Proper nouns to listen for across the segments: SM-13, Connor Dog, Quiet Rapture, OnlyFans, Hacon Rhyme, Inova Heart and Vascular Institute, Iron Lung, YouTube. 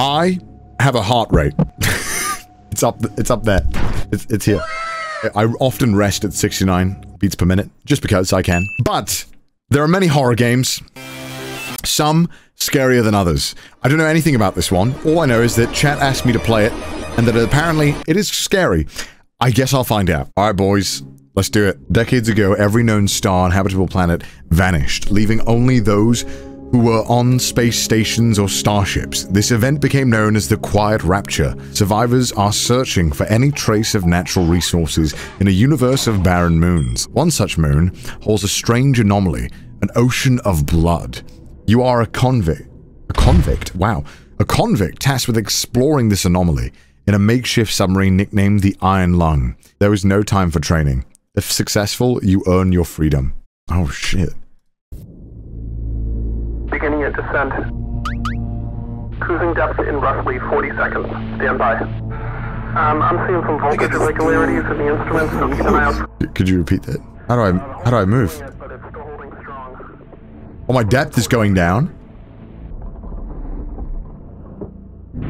I have a heart rate. It's up there. It's here. I often rest at 69 beats per minute, just because I can. But there are many horror games, some scarier than others. I don't know anything about this one. All I know is that chat asked me to play it, and that apparently it is scary. I guess I'll find out. All right, boys, let's do it. Decades ago, every known star and habitable planet vanished, leaving only those who were on space stations or starships. This event became known as the Quiet Rapture. Survivors are searching for any trace of natural resources in a universe of barren moons. One such moon holds a strange anomaly, an ocean of blood. You are a convict. A convict? Wow. A convict tasked with exploring this anomaly in a makeshift submarine nicknamed the Iron Lung. There is no time for training. If successful, you earn your freedom. Oh, shit. Beginning at descent. Cruising depth in roughly 40 seconds. Stand by. I'm seeing some voltage irregularities in the instruments, so keep an eye out. Could you repeat that? How do I move? Oh, my depth is going down.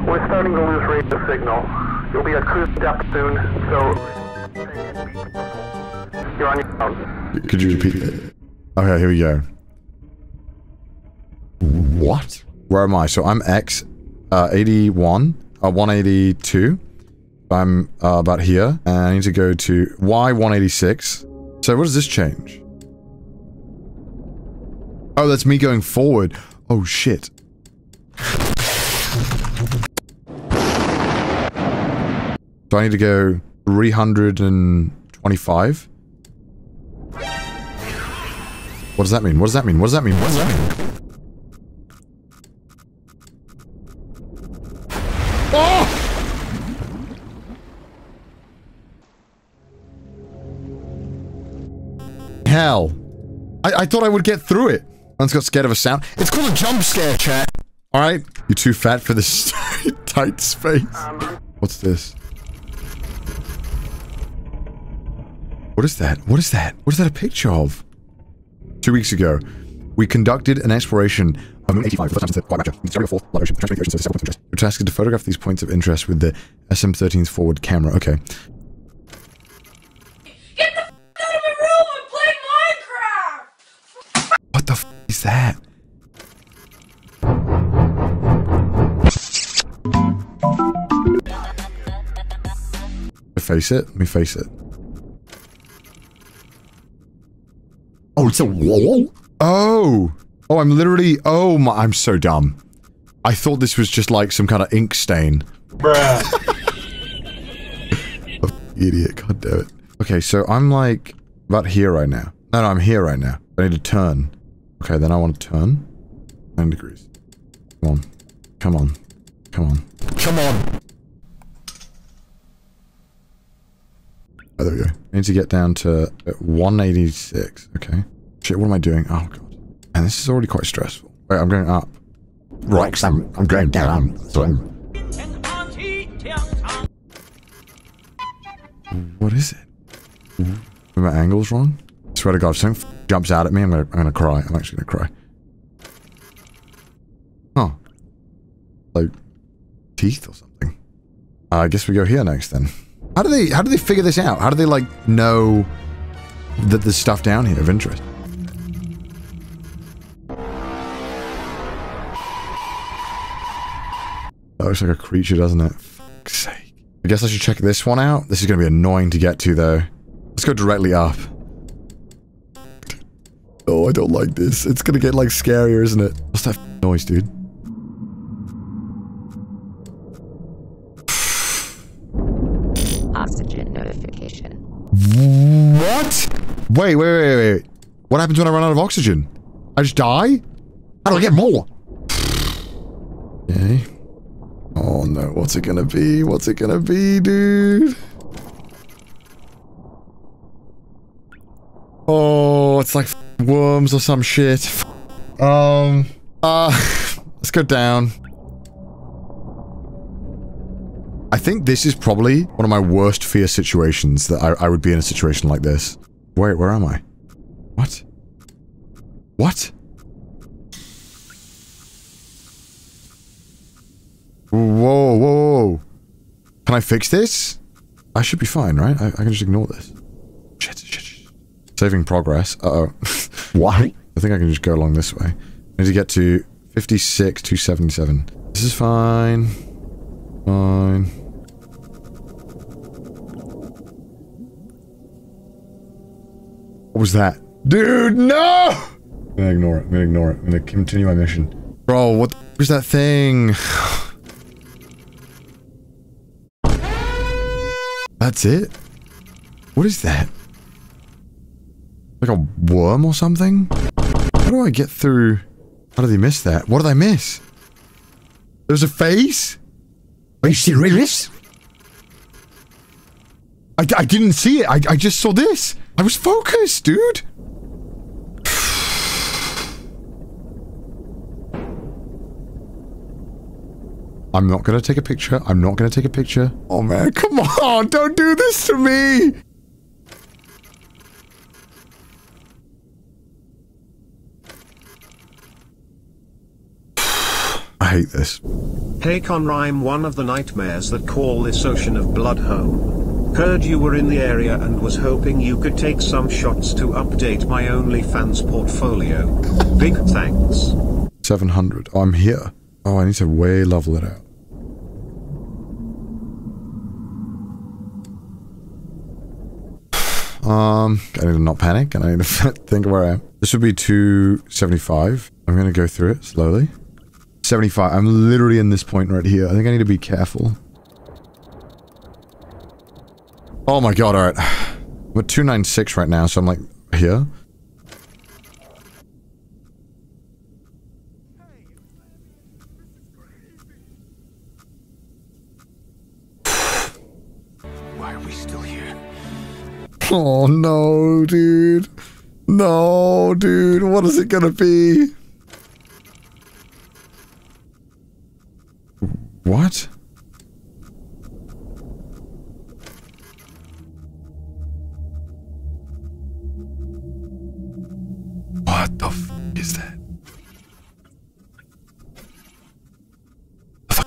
We're starting to lose radio signal. You'll be at cruise depth soon, so you're on your own. Could you repeat that? Okay, here we go. What? Where am I? So I'm X, 81, 182. I'm about here, and I need to go to Y 186. So what does this change? Oh, that's me going forward. Oh shit. So I need to go 325. What does that mean? What does that mean? What does that mean? What does that mean? Hell. I thought I would get through it. Once got scared of a sound. It's called a jump scare, chat. Alright. You're too fat for this tight space. What's this? What is that? What is that? What is that a picture of? 2 weeks ago, we conducted an exploration of Moon 85 for the first time since the fourth blood ocean. You're tasked to photograph these points of interest with the SM-13's forward camera. Okay. What the f is that? Face it. Let me face it. Oh, it's a wall? Oh! Oh, I'm literally... Oh my... I'm so dumb. I thought this was just like some kind of ink stain. Bruh. Oh, idiot. God damn it. Okay, so I'm like... about here right now. No, I'm here right now. I need to turn. Okay, then I want to turn 9 degrees. Come on. Come on. Come on. Come on! Oh, there we go. I need to get down to 186. Okay. Shit, what am I doing? Oh, God. And this is already quite stressful. Wait, I'm going up. Right, because I'm going down. What is it? Are my angles wrong? I swear to God, if something jumps out at me, I'm gonna cry. I'm actually gonna cry. Huh. Like teeth or something. I guess we go here next then. How do they figure this out? How do they like know that there's stuff down here of interest? That looks like a creature, doesn't it? Fuck's sake. I guess I should check this one out. This is gonna be annoying to get to though. Let's go directly up. Oh, I don't like this. It's gonna get, like, scarier, isn't it? What's that noise, dude? Oxygen notification. What? Wait. What happens when I run out of oxygen? I just die? How do I get more? Okay. Oh, no. What's it gonna be? What's it gonna be, dude? Oh, it's like... worms or some shit. Let's go down. I think this is probably one of my worst fear situations, that I would be in a situation like this. Wait, where am I? What? What? Whoa, whoa. Can I fix this? I should be fine, right? I can just ignore this. Shit, shit, shit. Saving progress. Uh-oh. Why? I think I can just go along this way. I need to get to 56,277. This is fine. Fine. What was that? Dude, no! I'm gonna ignore it. I'm gonna ignore it. I'm gonna continue my mission. Bro, what the f*** is that thing? That's it? What is that? Like a worm or something? How do I get through? How did they miss that? What did I miss? There's a face? Are you serious? I didn't see it. I just saw this. I was focused, dude. I'm not gonna take a picture. I'm not gonna take a picture. Oh man, come on, don't do this to me. I hate this. Hacon Rhyme, one of the nightmares that call this ocean of blood home. Heard you were in the area and was hoping you could take some shots to update my OnlyFans portfolio. Big thanks. 700. Oh, I'm here. Oh, I need to way level it out. I need to not panic and I need to think of where I am. This would be 275. I'm gonna go through it slowly. 75. I'm literally in this point right here. I think I need to be careful. Oh my god, alright. We're 296 right now, so I'm like, here? Why are we still here? Oh no, dude. No, dude. What is it gonna be? What? What the f is that? I'm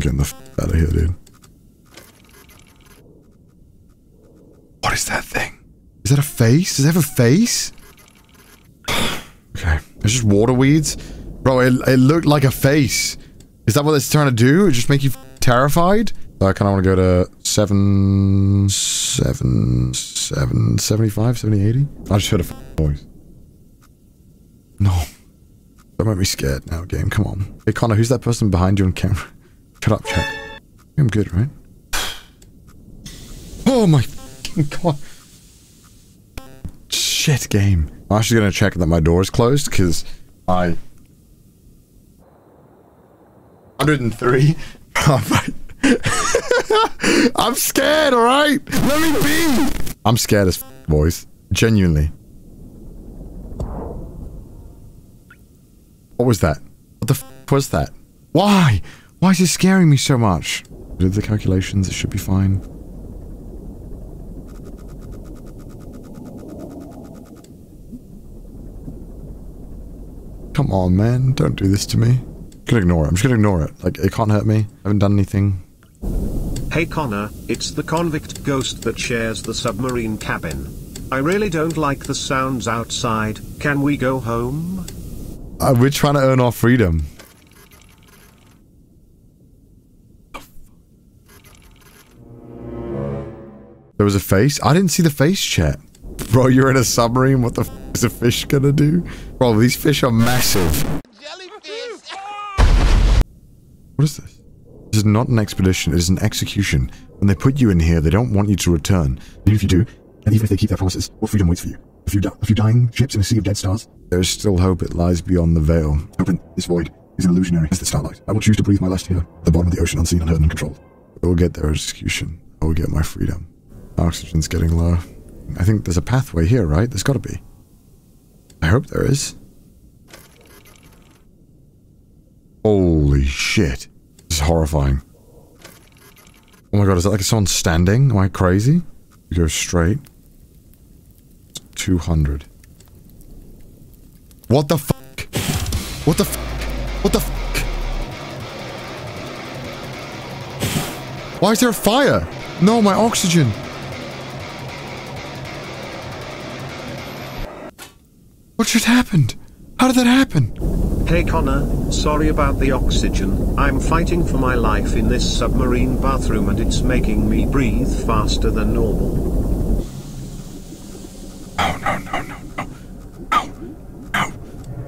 getting the f out of here, dude. What is that thing? Is that a face? Does it have a face? Okay. It's just water weeds. Bro, it looked like a face. Is that what it's trying to do? It just make you terrified? I kind of want to go to 75, 70, 80. I just heard a voice. No. Don't make me scared now, game. Come on. Hey, Connor, who's that person behind you on camera? Shut up, chat. I'm good, right? Oh my god. Shit, game. I'm actually going to check that my door is closed because I... 103. I'm scared, alright? Let me be! I'm scared as f, boys. Genuinely. What was that? What the f was that? Why? Why is it scaring me so much? I did the calculations, it should be fine. Come on, man. Don't do this to me. I'm just gonna ignore it. I'm just gonna ignore it. Like, it can't hurt me. I haven't done anything. Hey Connor, it's the convict ghost that shares the submarine cabin. I really don't like the sounds outside. Can we go home? We're trying to earn our freedom. There was a face? I didn't see the face chat. Bro, you're in a submarine? What the f is a fish gonna do? Bro, these fish are massive. What is this? This is not an expedition, it is an execution. When they put you in here, they don't want you to return. Even if you do, and even if they keep their promises, what freedom waits for you? A few dying ships in a sea of dead stars? There is still hope, it lies beyond the veil. Open, this void is an illusionary as the starlight. I will choose to breathe my last here, at the bottom of the ocean, unseen, unheard, and uncontrolled. I will get their execution. I will get my freedom. Oxygen's getting low. I think there's a pathway here, right? There's gotta be. I hope there is. Holy shit. This is horrifying. Oh my god, is that like someone standing? Am I crazy? You go straight. 200. What the fuck? What the fuck? What the fuck? Why is there a fire? No, my oxygen. What just happened? How did that happen? Hey Connor, sorry about the oxygen. I'm fighting for my life in this submarine bathroom and it's making me breathe faster than normal. Oh no, no, no, no. Ow, ow,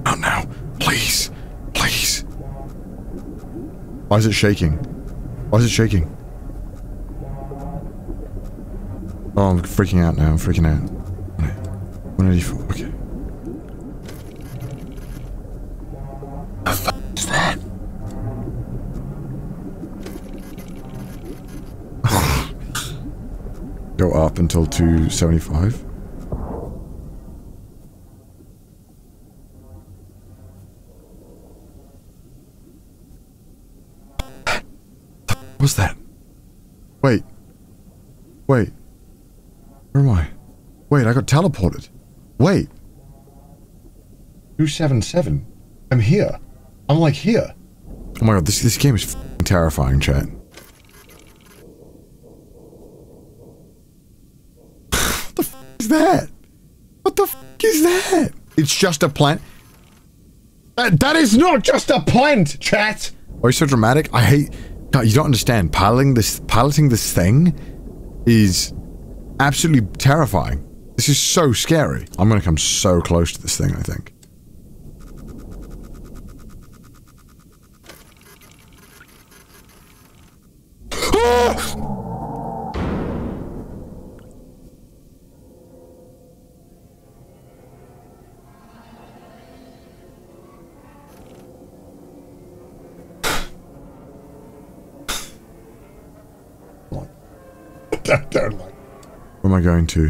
ow now. Please, please. Why is it shaking? Why is it shaking? Oh, I'm freaking out now. I'm freaking out. 184. Okay. What the fuck is that? Go up until 275. What's that? Wait. Wait. Where am I? Wait, I got teleported. Wait. 277. I'm here. I'm like here. Oh my god, this game is f***ing terrifying, chat. What the f*** is that? What the f*** is that? It's just a plant. That is not just a plant, chat! Are you so dramatic? I hate... God, you don't understand. Piloting this thing is absolutely terrifying. This is so scary. I'm gonna come so close to this thing, I think. Where am I going to?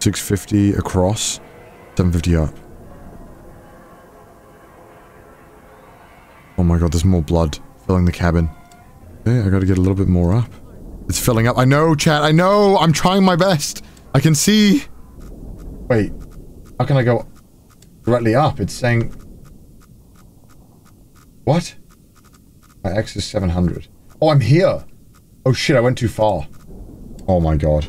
650 across, 750 up. Oh my god, there's more blood filling the cabin. Okay, I gotta get a little bit more up. It's filling up. I know, chat, I know! I'm trying my best! I can see! Wait, how can I go directly up? It's saying... What? My X is 700. Oh, I'm here! Oh shit, I went too far. Oh my god.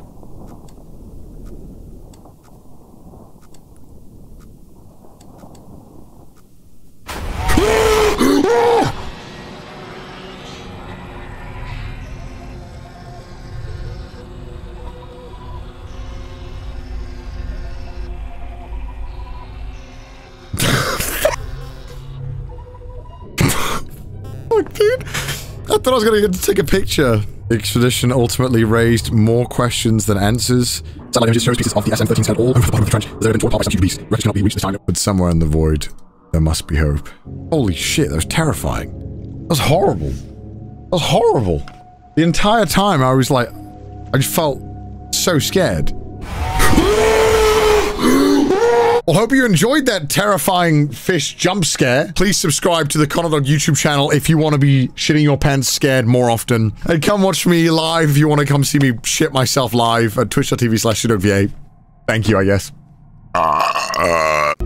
I thought I was gonna get to take a picture. The expedition ultimately raised more questions than answers. Satellite images shows pieces of the SM-13 scattered all over the bottom of the trench. There have been torn apart by some huge beasts. Wreckage cannot be reached this time. But somewhere in the void, there must be hope. Holy shit, that was terrifying. That was horrible. That was horrible. The entire time I was like, I just felt so scared. Well, hope you enjoyed that terrifying fish jump scare. Please subscribe to the Connor Dog YouTube channel if you want to be shitting your pants scared more often. And come watch me live if you want to come see me shit myself live at twitch.tv/ShadowVA. Thank you, I guess.